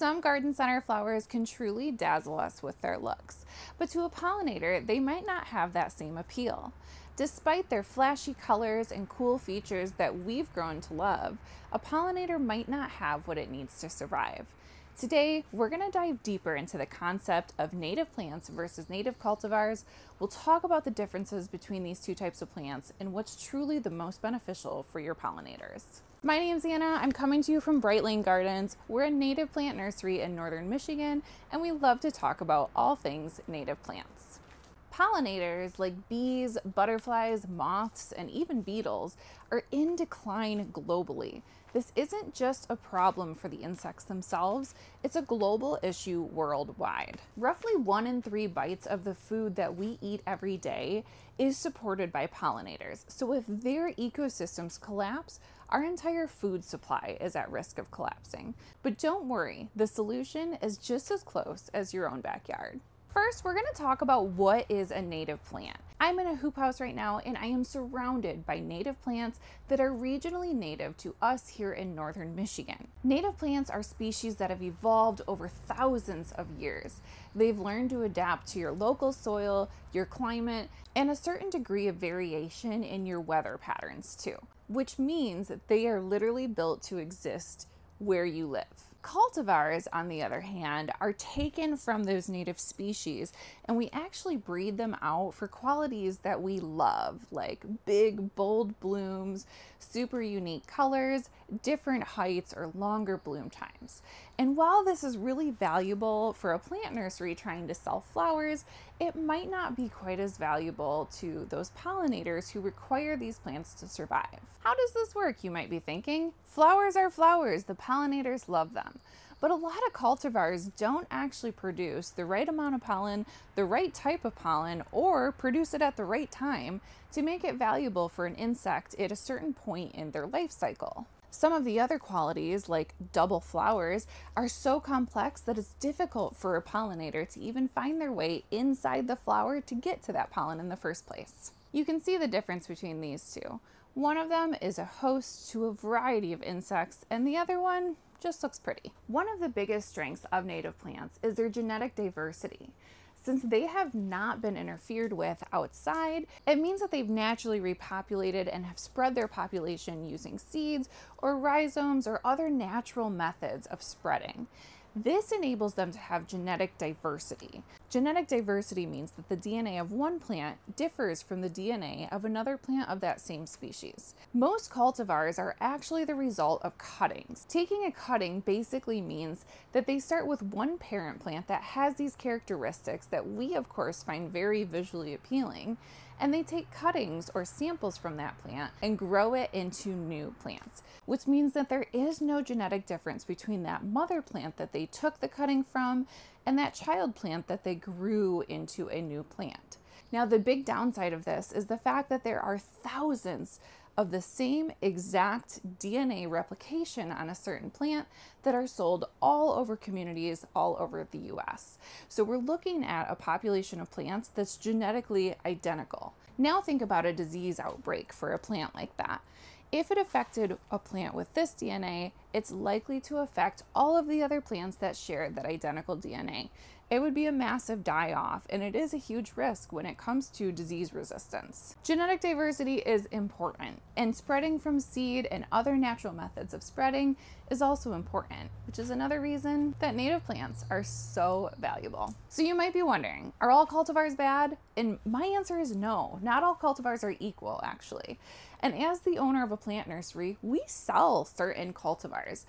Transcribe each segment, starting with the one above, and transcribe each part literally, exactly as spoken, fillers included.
Some garden center flowers can truly dazzle us with their looks, but to a pollinator, they might not have that same appeal. Despite their flashy colors and cool features that we've grown to love, a pollinator might not have what it needs to survive. Today, we're going to dive deeper into the concept of native plants versus native cultivars. We'll talk about the differences between these two types of plants and what's truly the most beneficial for your pollinators. My name's Anna. I'm coming to you from Bright Lane Gardens. We're a native plant nursery in northern Michigan, and we love to talk about all things native plants. Pollinators like bees, butterflies, moths, and even beetles are in decline globally. This isn't just a problem for the insects themselves, it's a global issue worldwide. Roughly one in three bites of the food that we eat every day is supported by pollinators. So if their ecosystems collapse, our entire food supply is at risk of collapsing. But don't worry, the solution is just as close as your own backyard. First, we're going to talk about what is a native plant. I'm in a hoop house right now, and I am surrounded by native plants that are regionally native to us here in northern Michigan. Native plants are species that have evolved over thousands of years. They've learned to adapt to your local soil, your climate, and a certain degree of variation in your weather patterns too, which means that they are literally built to exist where you live. Cultivars, on the other hand, are taken from those native species, and we actually breed them out for qualities that we love, like big, bold blooms, super unique colors, different heights, or longer bloom times. And while this is really valuable for a plant nursery trying to sell flowers, it might not be quite as valuable to those pollinators who require these plants to survive. How does this work, you might be thinking? Flowers are flowers, the pollinators love them. But a lot of cultivars don't actually produce the right amount of pollen, the right type of pollen, or produce it at the right time to make it valuable for an insect at a certain point in their life cycle. Some of the other qualities, like double flowers, are so complex that it's difficult for a pollinator to even find their way inside the flower to get to that pollen in the first place. You can see the difference between these two. One of them is a host to a variety of insects, and the other one just looks pretty. One of the biggest strengths of native plants is their genetic diversity. Since they have not been interfered with outside, it means that they've naturally repopulated and have spread their population using seeds or rhizomes or other natural methods of spreading. This enables them to have genetic diversity. Genetic diversity means that the D N A of one plant differs from the D N A of another plant of that same species. Most cultivars are actually the result of cuttings. Taking a cutting basically means that they start with one parent plant that has these characteristics that we of course find very visually appealing, and they take cuttings or samples from that plant and grow it into new plants, which means that there is no genetic difference between that mother plant that they took the cutting from and that child plant that they grew into a new plant. Now, the big downside of this is the fact that there are thousands of the same exact D N A replication on a certain plant that are sold all over communities all over the U S. So we're looking at a population of plants that's genetically identical. Now think about a disease outbreak for a plant like that. If it affected a plant with this D N A, it's likely to affect all of the other plants that share that identical D N A. It would be a massive die-off, and it is a huge risk when it comes to disease resistance. Genetic diversity is important, and spreading from seed and other natural methods of spreading is also important, which is another reason that native plants are so valuable. So you might be wondering, are all cultivars bad? And my answer is no, not all cultivars are equal, actually. And as the owner of a plant nursery, we sell certain cultivars.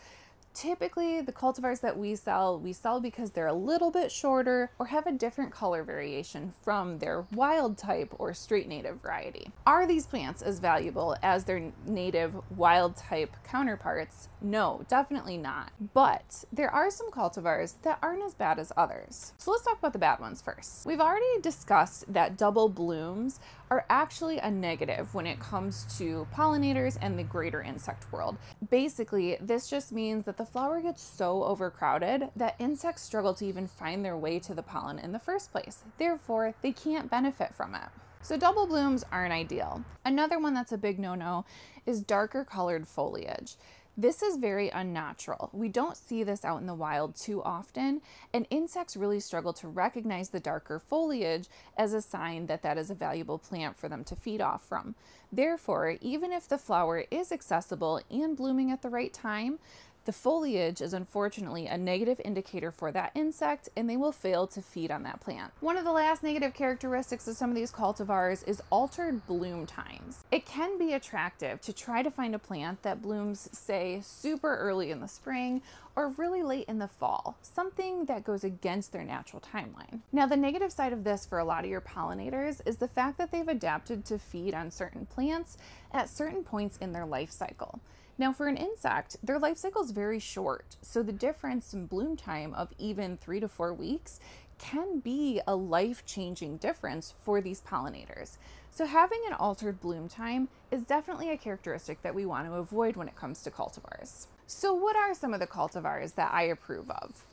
Typically, the cultivars that we sell, we sell because they're a little bit shorter or have a different color variation from their wild type or straight native variety. Are these plants as valuable as their native wild type counterparts? No, definitely not. But there are some cultivars that aren't as bad as others. So let's talk about the bad ones first. We've already discussed that double blooms are actually a negative when it comes to pollinators and the greater insect world. Basically, this just means that the flower gets so overcrowded that insects struggle to even find their way to the pollen in the first place. Therefore, they can't benefit from it. So double blooms aren't ideal. Another one that's a big no-no is darker colored foliage. This is very unnatural. We don't see this out in the wild too often, and insects really struggle to recognize the darker foliage as a sign that that is a valuable plant for them to feed off from. Therefore, even if the flower is accessible and blooming at the right time, the foliage is unfortunately a negative indicator for that insect, and they will fail to feed on that plant. One of the last negative characteristics of some of these cultivars is altered bloom times. It can be attractive to try to find a plant that blooms, say, super early in the spring or really late in the fall, something that goes against their natural timeline. Now, the negative side of this for a lot of your pollinators is the fact that they've adapted to feed on certain plants at certain points in their life cycle. Now, for an insect, their life cycle is very short, so the difference in bloom time of even three to four weeks can be a life-changing difference for these pollinators. So having an altered bloom time is definitely a characteristic that we want to avoid when it comes to cultivars. So what are some of the cultivars that I approve of?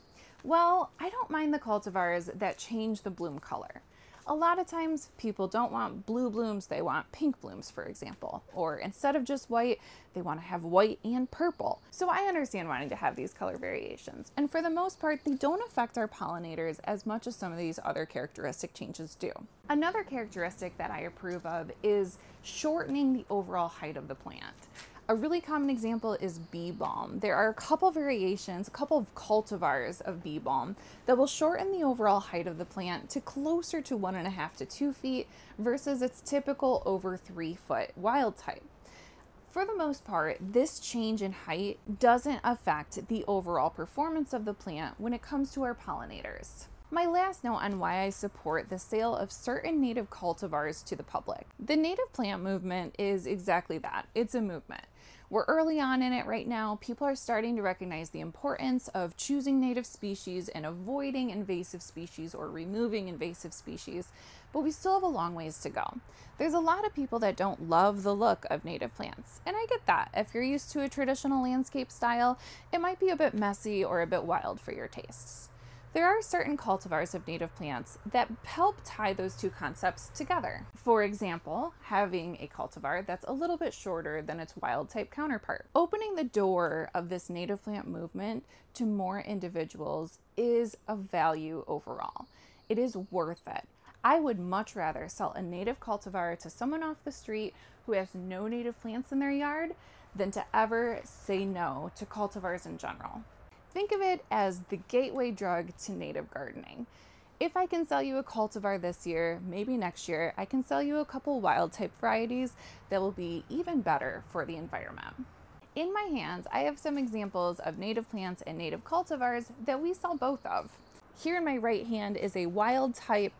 Well, I don't mind the cultivars that change the bloom color. A lot of times people don't want blue blooms, they want pink blooms, for example, or instead of just white, they want to have white and purple. So I understand wanting to have these color variations, and for the most part, they don't affect our pollinators as much as some of these other characteristic changes do. Another characteristic that I approve of is shortening the overall height of the plant. A really common example is bee balm. There are a couple variations, a couple of cultivars of bee balm that will shorten the overall height of the plant to closer to one and a half to two feet versus its typical over three foot wild type. For the most part, this change in height doesn't affect the overall performance of the plant when it comes to our pollinators. My last note on why I support the sale of certain native cultivars to the public. The native plant movement is exactly that. It's a movement. We're early on in it right now. People are starting to recognize the importance of choosing native species and avoiding invasive species or removing invasive species, but we still have a long ways to go. There's a lot of people that don't love the look of native plants, and I get that. If you're used to a traditional landscape style, it might be a bit messy or a bit wild for your tastes. There are certain cultivars of native plants that help tie those two concepts together. For example, having a cultivar that's a little bit shorter than its wild type counterpart. Opening the door of this native plant movement to more individuals is of value overall. It is worth it. I would much rather sell a native cultivar to someone off the street who has no native plants in their yard than to ever say no to cultivars in general. Think of it as the gateway drug to native gardening. If I can sell you a cultivar this year, maybe next year, I can sell you a couple wild type varieties that will be even better for the environment. In my hands, I have some examples of native plants and native cultivars that we sell both of. Here in my right hand is a wild type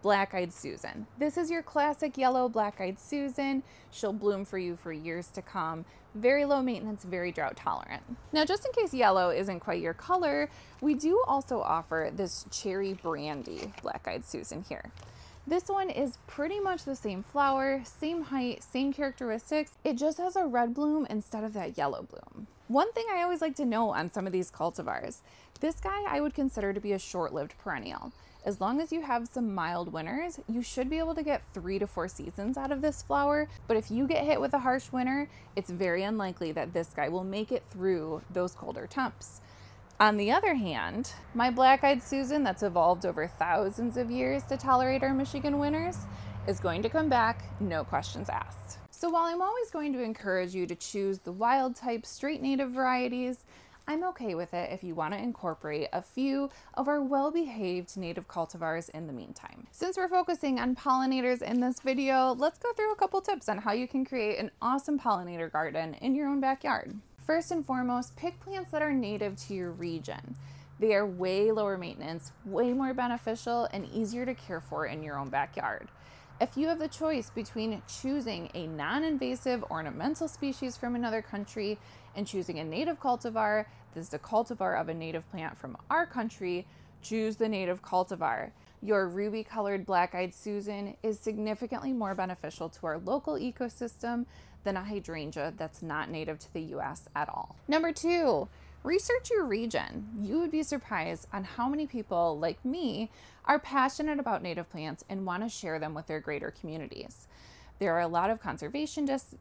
Black-eyed Susan. This is your classic yellow Black-eyed Susan. She'll bloom for you for years to come. Very low maintenance, very drought tolerant. Now, just in case yellow isn't quite your color, we do also offer this cherry brandy Black-eyed Susan here. This one is pretty much the same flower, same height, same characteristics. It just has a red bloom instead of that yellow bloom. One thing I always like to know on some of these cultivars, this guy I would consider to be a short-lived perennial. As long as you have some mild winters, you should be able to get three to four seasons out of this flower. But if you get hit with a harsh winter, it's very unlikely that this guy will make it through those colder temps. On the other hand, my Black-eyed Susan that's evolved over thousands of years to tolerate our Michigan winters is going to come back, no questions asked. So while I'm always going to encourage you to choose the wild type straight native varieties, I'm okay with it if you want to incorporate a few of our well-behaved native cultivars in the meantime. Since we're focusing on pollinators in this video, let's go through a couple tips on how you can create an awesome pollinator garden in your own backyard. First and foremost, pick plants that are native to your region. They are way lower maintenance, way more beneficial, and easier to care for in your own backyard. If you have the choice between choosing a non-invasive ornamental species from another country and choosing a native cultivar, this is a cultivar of a native plant from our country, choose the native cultivar. Your ruby-colored Black-eyed Susan is significantly more beneficial to our local ecosystem than a hydrangea that's not native to the U S at all. Number two, research your region. You would be surprised on how many people, like me, are passionate about native plants and want to share them with their greater communities. There are a lot of conservation dis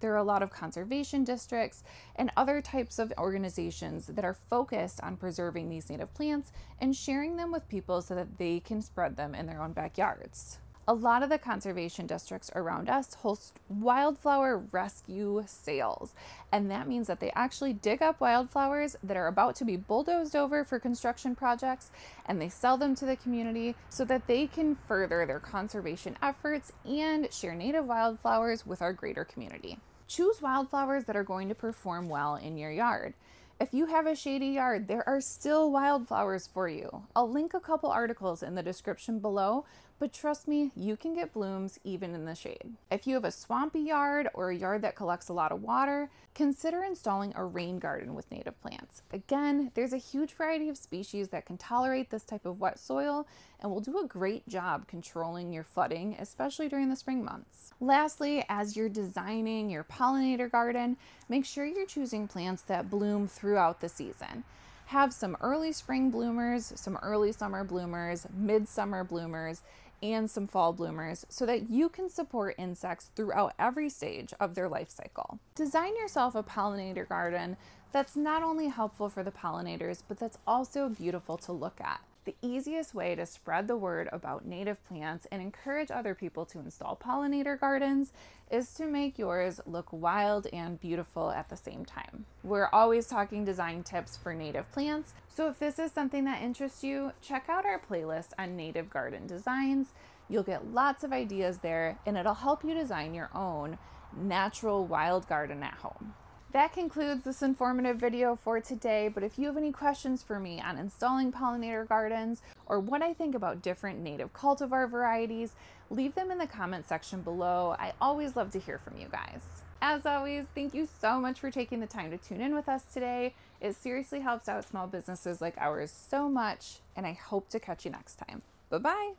There are a lot of conservation districts and other types of organizations that are focused on preserving these native plants and sharing them with people so that they can spread them in their own backyards. A lot of the conservation districts around us host wildflower rescue sales, and that means that they actually dig up wildflowers that are about to be bulldozed over for construction projects, and they sell them to the community so that they can further their conservation efforts and share native wildflowers with our greater community. Choose wildflowers that are going to perform well in your yard. If you have a shady yard, there are still wildflowers for you. I'll link a couple articles in the description below, but trust me, you can get blooms even in the shade. If you have a swampy yard or a yard that collects a lot of water, consider installing a rain garden with native plants. Again, there's a huge variety of species that can tolerate this type of wet soil and will do a great job controlling your flooding, especially during the spring months. Lastly, as you're designing your pollinator garden, make sure you're choosing plants that bloom throughout the season. Have some early spring bloomers, some early summer bloomers, midsummer bloomers, and some fall bloomers so that you can support insects throughout every stage of their life cycle. Design yourself a pollinator garden that's not only helpful for the pollinators, but that's also beautiful to look at. The easiest way to spread the word about native plants and encourage other people to install pollinator gardens is to make yours look wild and beautiful at the same time. We're always talking design tips for native plants, so if this is something that interests you, check out our playlist on native garden designs. You'll get lots of ideas there, and it'll help you design your own natural wild garden at home. That concludes this informative video for today, but if you have any questions for me on installing pollinator gardens or what I think about different native cultivar varieties, leave them in the comment section below. I always love to hear from you guys. As always, thank you so much for taking the time to tune in with us today. It seriously helps out small businesses like ours so much, and I hope to catch you next time. Bye-bye.